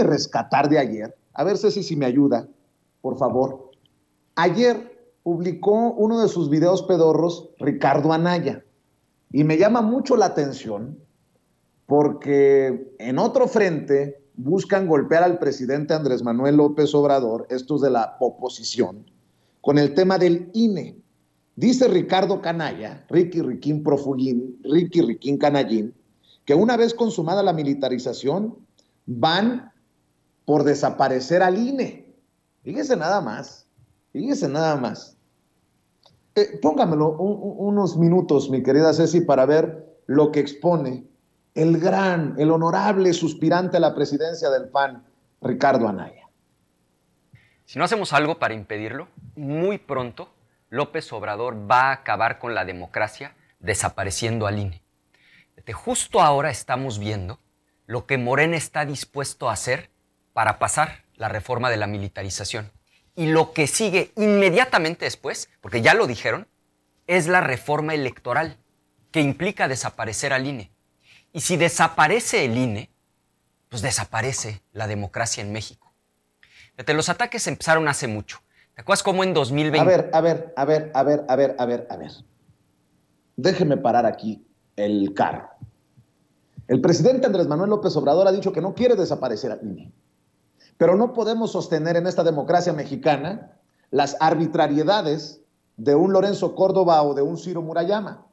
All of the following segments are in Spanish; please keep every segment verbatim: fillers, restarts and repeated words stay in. déjame rescatar de ayer. A ver, Ceci, si me ayuda, por favor. Ayer publicó uno de sus videos pedorros Ricardo Anaya. Y me llama mucho la atención porque en otro frente buscan golpear al presidente Andrés Manuel López Obrador, estos de la oposición, con el tema del I N E. Dice Ricardo Canalla, Ricky Riquín Profuguín, Ricky Riquín Canallín, que una vez consumada la militarización, van por desaparecer al I N E. Fíjese nada más, fíjese nada más. Eh, póngamelo un, unos minutos, mi querida Ceci, para ver lo que expone el gran, el honorable suspirante a la presidencia del P A N, Ricardo Anaya. Si no hacemos algo para impedirlo, muy pronto López Obrador va a acabar con la democracia desapareciendo al I N E. Justo ahora estamos viendo lo que Morena está dispuesto a hacer para pasar la reforma de la militarización. Y lo que sigue inmediatamente después, porque ya lo dijeron, es la reforma electoral que implica desaparecer al I N E. Y si desaparece el I N E, pues desaparece la democracia en México. Desde los ataques empezaron hace mucho. ¿Te acuerdas cómo en dos mil veinte? A ver, a ver, a ver, a ver, a ver, a ver, a ver. Déjeme parar aquí el carro. El presidente Andrés Manuel López Obrador ha dicho que no quiere desaparecer al I N E. Pero no podemos sostener en esta democracia mexicana las arbitrariedades de un Lorenzo Córdoba o de un Ciro Murayama.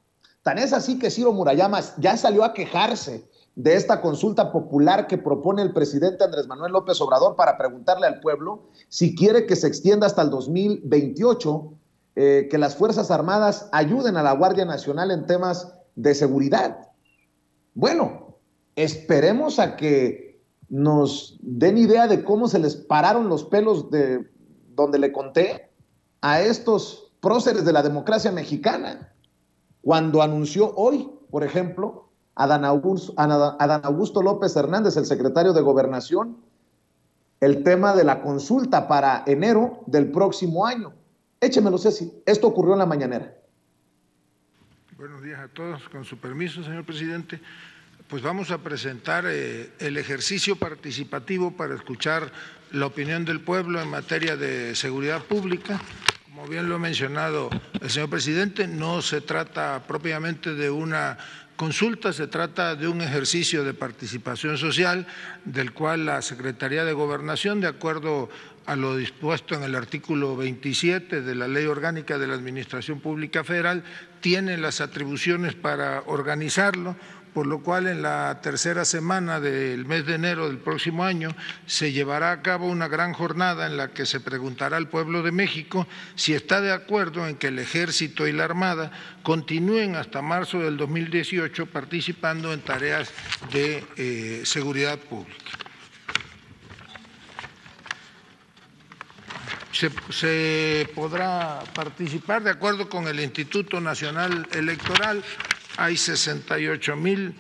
Tan es así que Ciro Murayama ya salió a quejarse de esta consulta popular que propone el presidente Andrés Manuel López Obrador para preguntarle al pueblo si quiere que se extienda hasta el dos mil veintiocho, eh, que las Fuerzas Armadas ayuden a la Guardia Nacional en temas de seguridad. Bueno, esperemos a que nos den idea de cómo se les pararon los pelos de donde le conté a estos próceres de la democracia mexicana cuando anunció hoy, por ejemplo, Adán Augusto, Adán Augusto López Hernández, el secretario de Gobernación, el tema de la consulta para enero del próximo año. Échemelo, Ceci. Esto ocurrió en La Mañanera. Buenos días a todos. Con su permiso, señor presidente. Pues vamos a presentar el ejercicio participativo para escuchar la opinión del pueblo en materia de seguridad pública. Como bien lo ha mencionado el señor presidente, no se trata propiamente de una consulta, se trata de un ejercicio de participación social del cual la Secretaría de Gobernación, de acuerdo a lo dispuesto en el artículo veintisiete de la Ley Orgánica de la Administración Pública Federal, tiene las atribuciones para organizarlo, por lo cual en la tercera semana del mes de enero del próximo año se llevará a cabo una gran jornada en la que se preguntará al pueblo de México si está de acuerdo en que el Ejército y la Armada continúen hasta marzo del dos mil dieciocho participando en tareas de eh, seguridad pública. Se, se podrá participar de acuerdo con el Instituto Nacional Electoral. Hay sesenta y ocho mil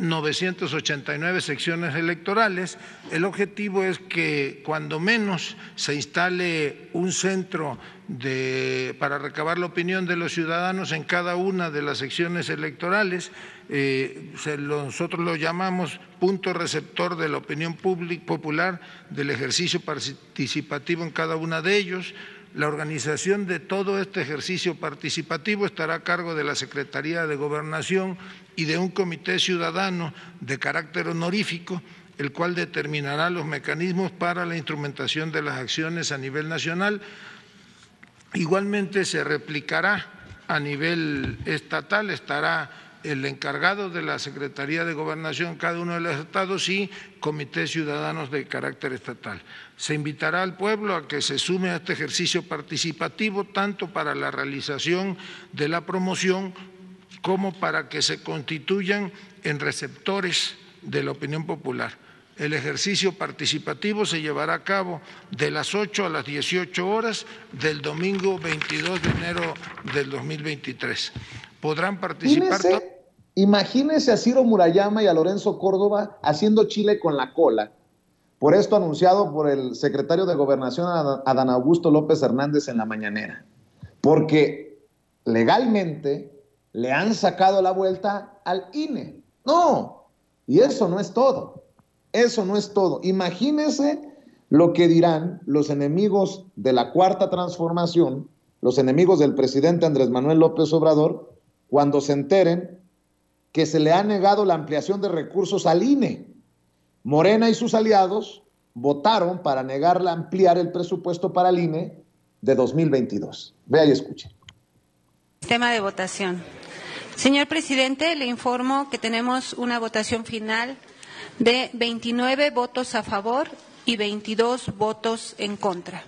novecientas ochenta y nueve secciones electorales. El objetivo es que cuando menos se instale un centro de, para recabar la opinión de los ciudadanos en cada una de las secciones electorales. Eh, se lo, nosotros lo llamamos punto receptor de la opinión pública popular del ejercicio participativo en cada una de ellos. La organización de todo este ejercicio participativo estará a cargo de la Secretaría de Gobernación y de un comité ciudadano de carácter honorífico, el cual determinará los mecanismos para la instrumentación de las acciones a nivel nacional. Igualmente se replicará a nivel estatal, estará el encargado de la Secretaría de Gobernación en cada uno de los estados y comités ciudadanos de carácter estatal. Se invitará al pueblo a que se sume a este ejercicio participativo, tanto para la realización de la promoción como para que se constituyan en receptores de la opinión popular. El ejercicio participativo se llevará a cabo de las ocho a las dieciocho horas del domingo veintidós de enero del dos mil veintitrés. Podrán participar. Imagínese, imagínese a Ciro Murayama y a Lorenzo Córdoba haciendo chile con la cola. Por esto anunciado por el secretario de Gobernación, Adán Augusto López Hernández, en La Mañanera. Porque legalmente le han sacado la vuelta al I N E. No, y eso no es todo. Eso no es todo. Imagínense lo que dirán los enemigos de la Cuarta Transformación, los enemigos del presidente Andrés Manuel López Obrador, cuando se enteren que se le ha negado la ampliación de recursos al I N E. Morena y sus aliados votaron para negarla ampliar el presupuesto para el I N E de dos mil veintidós. Vea y escuche. Sistema de votación. Señor presidente, le informo que tenemos una votación final de veintinueve votos a favor y veintidós votos en contra.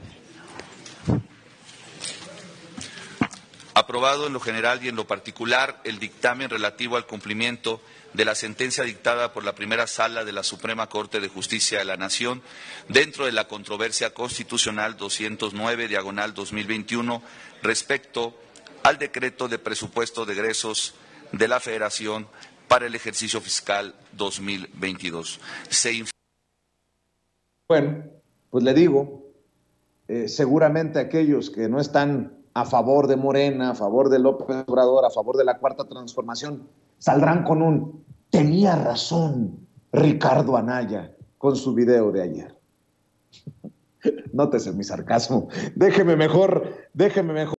Aprobado en lo general y en lo particular el dictamen relativo al cumplimiento de la sentencia dictada por la primera sala de la Suprema Corte de Justicia de la Nación dentro de la controversia constitucional doscientos nueve diagonal dos mil veintiuno respecto al decreto de presupuesto de egresos de la Federación para el ejercicio fiscal dos mil veintidós. Se bueno, pues le digo, eh, seguramente aquellos que no están a favor de Morena, a favor de López Obrador, a favor de la Cuarta Transformación, saldrán con un "tenía razón Ricardo Anaya" con su video de ayer. Nótese mi sarcasmo. Déjeme mejor, déjeme mejor.